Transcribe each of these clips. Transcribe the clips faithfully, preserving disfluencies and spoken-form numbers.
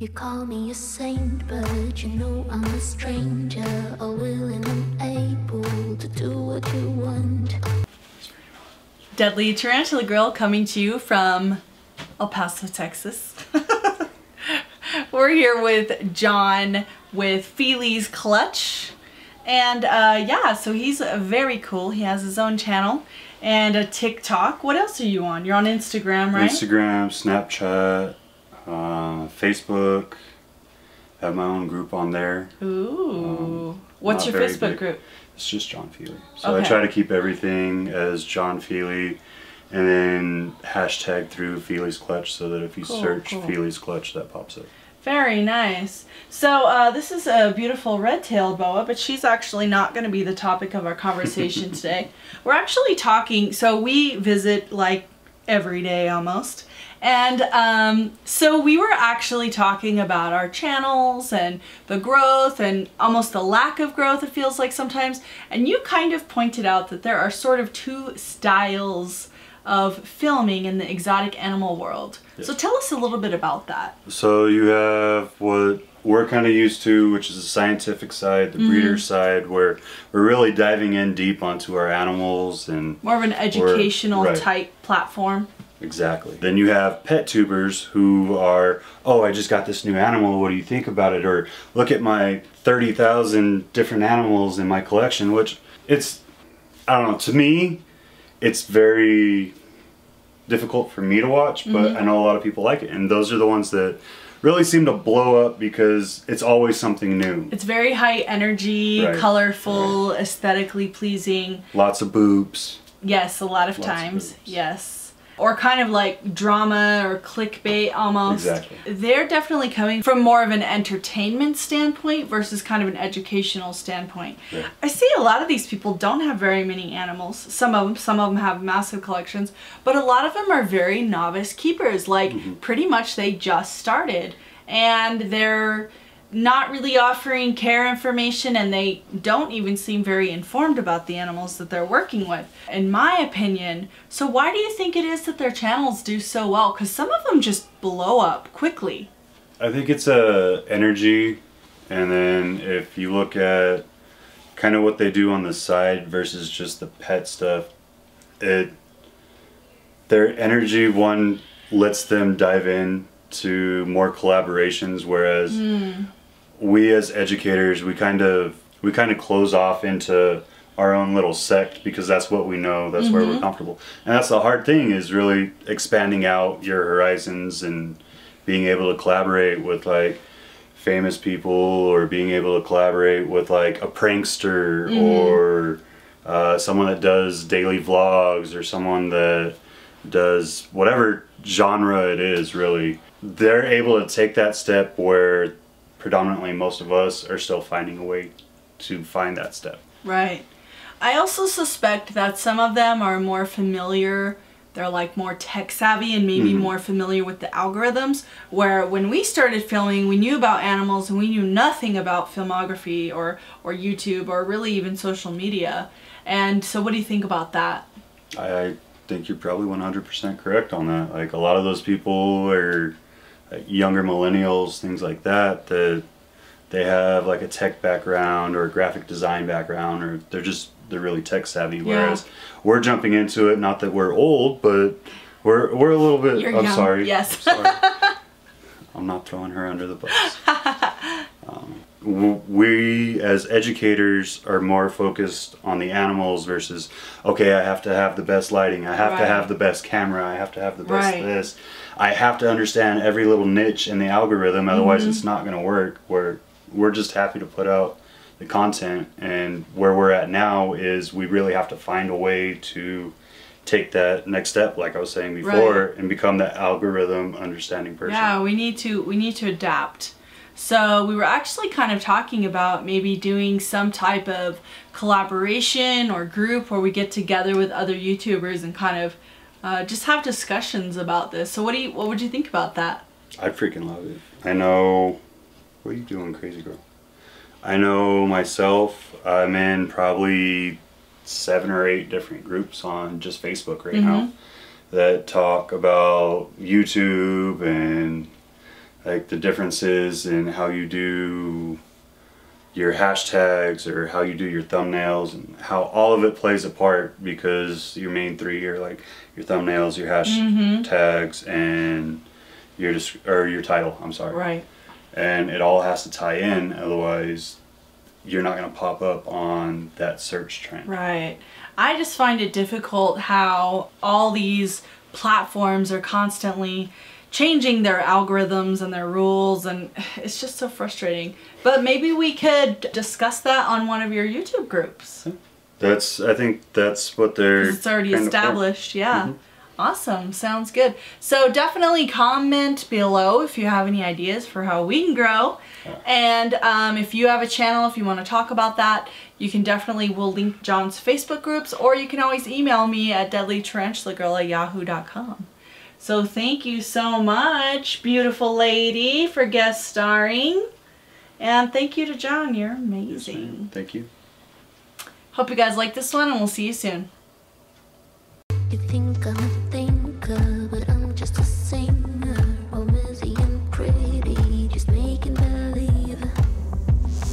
You call me a saint, but you know I'm a stranger, all willing and able to do what you want. Deadly Tarantula Girl coming to you from El Paso, Texas. We're here with Jon with Fealy's Clutch. And uh, yeah, so he's very cool. He has his own channel and a TikTok. What else are you on? You're on Instagram, right? Instagram, Snapchat. Uh, Facebook, I have my own group on there. Ooh. Um, What's your Facebook big. group? It's just Jon Fealy. So okay. I try to keep everything as Jon Fealy and then hashtag through Fealy's Clutch so that if you cool, search cool. Fealy's Clutch, that pops up. Very nice. So uh, this is a beautiful red-tailed boa, but she's actually not going to be the topic of our conversation today. We're actually talking, so we visit like every day almost. And um, so we were actually talking about our channels and the growth and almost the lack of growth, it feels like sometimes. And you kind of pointed out that there are sort of two styles of filming in the exotic animal world. Yes. So tell us a little bit about that. So you have what we're kind of used to, which is the scientific side, the mm-hmm. breeder side, where we're really diving in deep onto our animals and more of an educational or, right. type platform. Exactly. Then you have pet tubers who are, oh, I just got this new animal, what do you think about it? Or look at my thirty thousand different animals in my collection, which it's, I don't know, to me, it's very difficult for me to watch, but mm-hmm. I know a lot of people like it. And those are the ones that really seem to blow up because it's always something new. It's very high energy, right. colorful, right. aesthetically pleasing. Lots of boobs. Yes, a lot of Lots times, of yes. Or kind of like drama or clickbait almost. Exactly. They're definitely coming from more of an entertainment standpoint versus kind of an educational standpoint. Yeah. I see a lot of these people don't have very many animals. Some of them, some of them have massive collections, but a lot of them are very novice keepers. Like mm-hmm. pretty much they just started and they're not really offering care information and they don't even seem very informed about the animals that they're working with, in my opinion. So why do you think it is that their channels do so well? Because some of them just blow up quickly. I think it's a energy, and then if you look at kind of what they do on the side versus just the pet stuff, it their energy one lets them dive in to more collaborations, whereas mm. we as educators, we kind of we kind of close off into our own little sect because that's what we know, that's mm-hmm. where we're comfortable. And that's the hard thing, is really expanding out your horizons and being able to collaborate with like famous people, or being able to collaborate with like a prankster mm-hmm. or uh, someone that does daily vlogs, or someone that does whatever genre it is, really. They're able to take that step where predominantly most of us are still finding a way to find that step. Right. I also suspect that some of them are more familiar, they're like more tech savvy and maybe mm-hmm. more familiar with the algorithms, where when we started filming, we knew about animals and we knew nothing about filmography or, or YouTube or really even social media. And so what do you think about that? I think you're probably one hundred percent correct on that. Like a lot of those people are younger millennials, things like that, that they have like a tech background or a graphic design background, or they're just, they're really tech savvy, whereas yeah. we're jumping into it, not that we're old, but we're, we're a little bit, You're I'm young. sorry, yes. I'm sorry. I'm not throwing her under the bus. Um, we as educators are more focused on the animals versus, okay, I have to have the best lighting, I have right. to have the best camera, I have to have the best right. this, I have to understand every little niche in the algorithm, otherwise mm-hmm. it's not going to work. We're, we're just happy to put out the content, and where we're at now is we really have to find a way to take that next step, like I was saying before, right. and become that algorithm understanding person. Yeah, we need to, we need to adapt. So we were actually kind of talking about maybe doing some type of collaboration or group where we get together with other YouTubers and kind of uh, just have discussions about this. So what do you, what would you think about that? I freaking love it. I know, what are you doing, crazy girl? I know myself, I'm in probably seven or eight different groups on just Facebook right mm-hmm. now that talk about YouTube and like the differences in how you do your hashtags or how you do your thumbnails and how all of it plays a part, because your main three are like your thumbnails, your hashtags, mm-hmm. and your disc or your title, I'm sorry. Right. And it all has to tie in, otherwise you're not going to pop up on that search trend. Right. I just find it difficult how all these platforms are constantly changing their algorithms and their rules, and it's just so frustrating. But maybe we could discuss that on one of your YouTube groups. That's, I think that's what they're... 'Cause it's already established, yeah. Mm-hmm. Awesome, sounds good. So definitely comment below if you have any ideas for how we can grow. Yeah. And um, if you have a channel, if you want to talk about that, you can definitely, we'll link Jon's Facebook groups, or you can always email me at deadly tarantula girl at yahoo dot com. So thank you so much, beautiful lady, for guest starring. And thank you to Jon, you're amazing. Yes, thank you. Hope you guys like this one, and we'll see you soon. You think I'm a thinker, but I'm just a singer. Oh, busy and pretty, just making believe.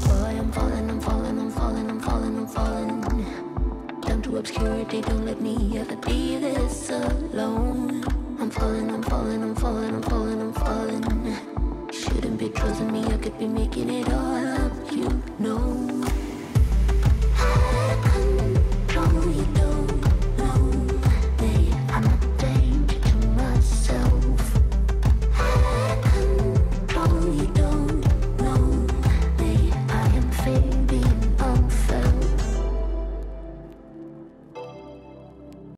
Boy, I'm falling, I'm falling, I'm falling, I'm falling, I'm falling. Down to obscurity, don't let me ever be this alone. I'm falling, I'm falling, I'm falling, I'm falling, I'm falling. Shouldn't be trusting me, I could be making it all up, you know.